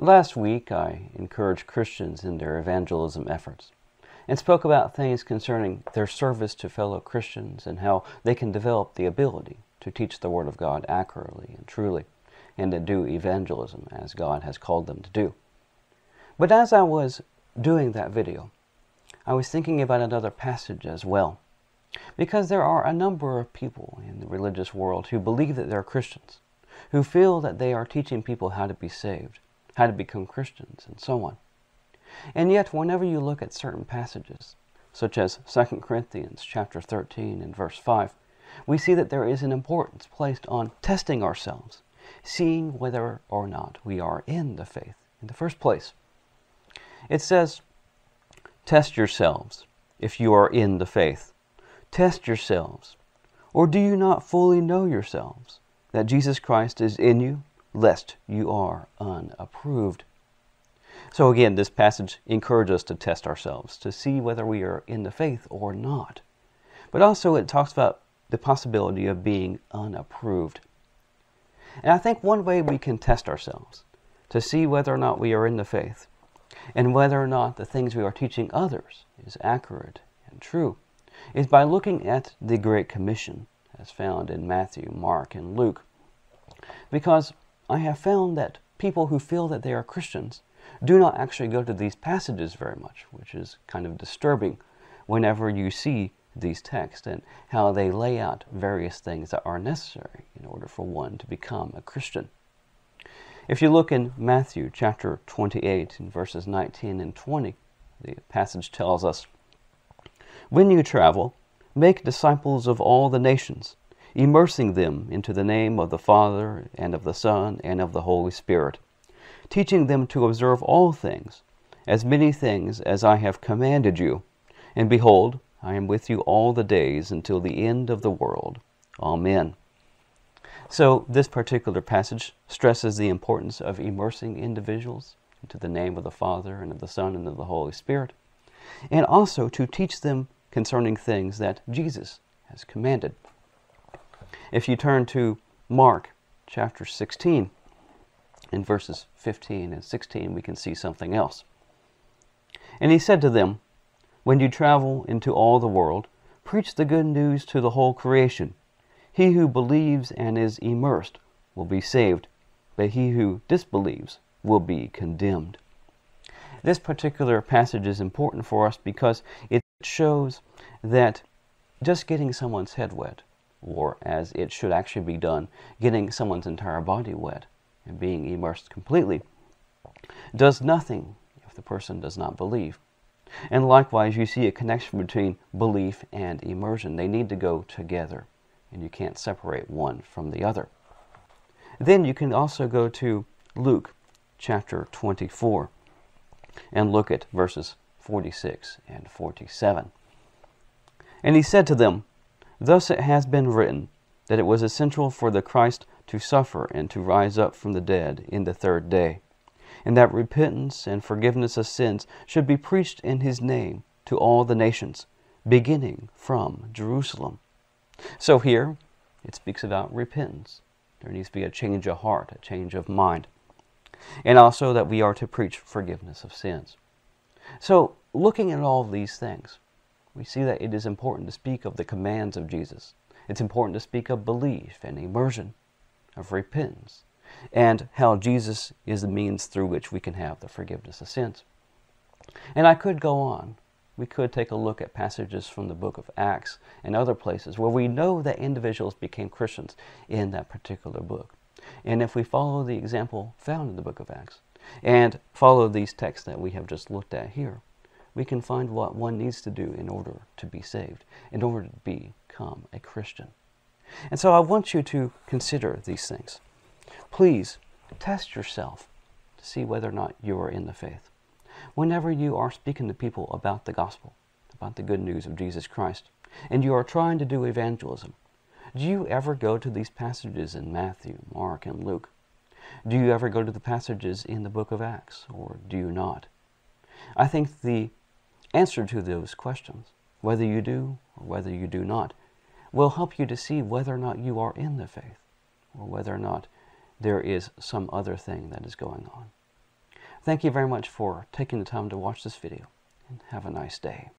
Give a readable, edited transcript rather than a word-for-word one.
Last week, I encouraged Christians in their evangelism efforts and spoke about things concerning their service to fellow Christians and how they can develop the ability to teach the Word of God accurately and truly and to do evangelism as God has called them to do. But as I was doing that video, I was thinking about another passage as well, because there are a number of people in the religious world who believe that they're Christians, who feel that they are teaching people how to be saved, how to become Christians, and so on. And yet, whenever you look at certain passages, such as 2 Corinthians chapter 13 and verse 5, we see that there is an importance placed on testing ourselves, seeing whether or not we are in the faith in the first place. It says, "Test yourselves if you are in the faith. Test yourselves, or do you not fully know yourselves, that Jesus Christ is in you, lest you are unapproved." So again, this passage encourages us to test ourselves, to see whether we are in the faith or not. But also it talks about the possibility of being unapproved. And I think one way we can test ourselves, to see whether or not we are in the faith, and whether or not the things we are teaching others is accurate and true, is by looking at the Great Commission, as found in Matthew, Mark, and Luke. Because I have found that people who feel that they are Christians do not actually go to these passages very much, which is kind of disturbing whenever you see these texts and how they lay out various things that are necessary in order for one to become a Christian. If you look in Matthew chapter 28 in verses 19 and 20, the passage tells us, "When you travel, make disciples of all the nations, immersing them into the name of the Father, and of the Son, and of the Holy Spirit, teaching them to observe all things, as many things as I have commanded you. And behold, I am with you all the days until the end of the world. Amen." So this particular passage stresses the importance of immersing individuals into the name of the Father, and of the Son, and of the Holy Spirit, and also to teach them concerning things that Jesus has commanded. If you turn to Mark chapter 16, in verses 15 and 16, we can see something else. "And he said to them, 'When you travel into all the world, preach the good news to the whole creation. He who believes and is immersed will be saved, but he who disbelieves will be condemned.'" This particular passage is important for us because it shows that just getting someone's head wet, or as it should actually be done, getting someone's entire body wet and being immersed completely, does nothing if the person does not believe. And likewise, you see a connection between belief and immersion. They need to go together, and you can't separate one from the other. Then you can also go to Luke chapter 24 and look at verses 46 and 47. "And he said to them, 'Thus it has been written, that it was essential for the Christ to suffer and to rise up from the dead in the third day, and that repentance and forgiveness of sins should be preached in his name to all the nations, beginning from Jerusalem.'" So here, it speaks about repentance. There needs to be a change of heart, a change of mind, and also that we are to preach forgiveness of sins. So, looking at all of these things, we see that it is important to speak of the commands of Jesus. It's important to speak of belief and immersion, of repentance, and how Jesus is the means through which we can have the forgiveness of sins. And I could go on. We could take a look at passages from the book of Acts and other places where we know that individuals became Christians in that particular book. And if we follow the example found in the book of Acts and follow these texts that we have just looked at here, we can find what one needs to do in order to be saved, in order to become a Christian. And so I want you to consider these things. Please test yourself to see whether or not you are in the faith. Whenever you are speaking to people about the gospel, about the good news of Jesus Christ, and you are trying to do evangelism, do you ever go to these passages in Matthew, Mark, and Luke? Do you ever go to the passages in the book of Acts, or do you not? I think the answer to those questions, whether you do or whether you do not, will help you to see whether or not you are in the faith, or whether or not there is some other thing that is going on. Thank you very much for taking the time to watch this video, and have a nice day.